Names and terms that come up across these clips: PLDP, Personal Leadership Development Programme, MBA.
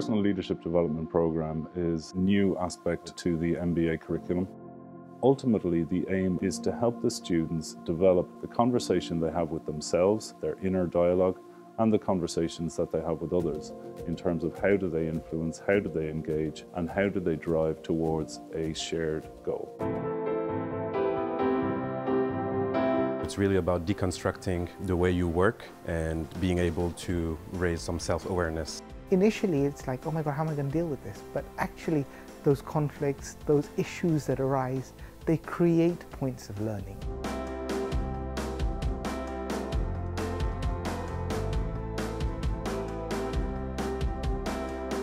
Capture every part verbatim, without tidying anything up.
Personal Leadership Development Programme is a new aspect to the M B A curriculum. Ultimately, the aim is to help the students develop the conversation they have with themselves, their inner dialogue, and the conversations that they have with others in terms of how do they influence, how do they engage, and how do they drive towards a shared goal. It's really about deconstructing the way you work and being able to raise some self-awareness. Initially, it's like, oh my God, how am I going to deal with this? But actually, those conflicts, those issues that arise, they create points of learning.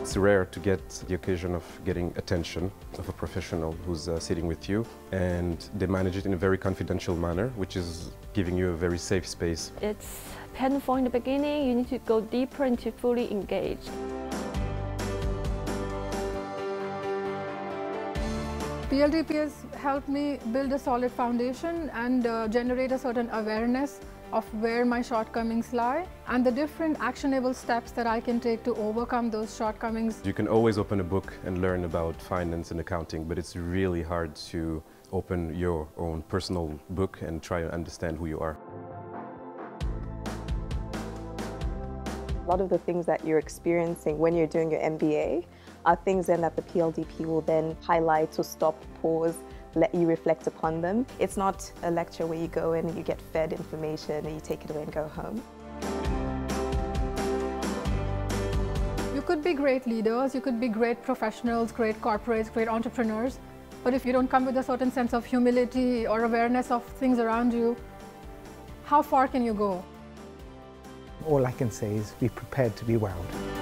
It's rare to get the occasion of getting attention of a professional who's uh, sitting with you, and they manage it in a very confidential manner, which is giving you a very safe space. It's painful in the beginning. You need to go deeper and to fully engage. P L D P has helped me build a solid foundation and uh, generate a certain awareness of where my shortcomings lie and the different actionable steps that I can take to overcome those shortcomings. You can always open a book and learn about finance and accounting, but it's really hard to open your own personal book and try to understand who you are. A lot of the things that you're experiencing when you're doing your M B A are things then that the P L D P will then highlight, to stop, pause, let you reflect upon them. It's not a lecture where you go in and you get fed information and you take it away and go home. You could be great leaders, you could be great professionals, great corporates, great entrepreneurs, but if you don't come with a certain sense of humility or awareness of things around you, how far can you go? All I can say is be prepared to be wowed.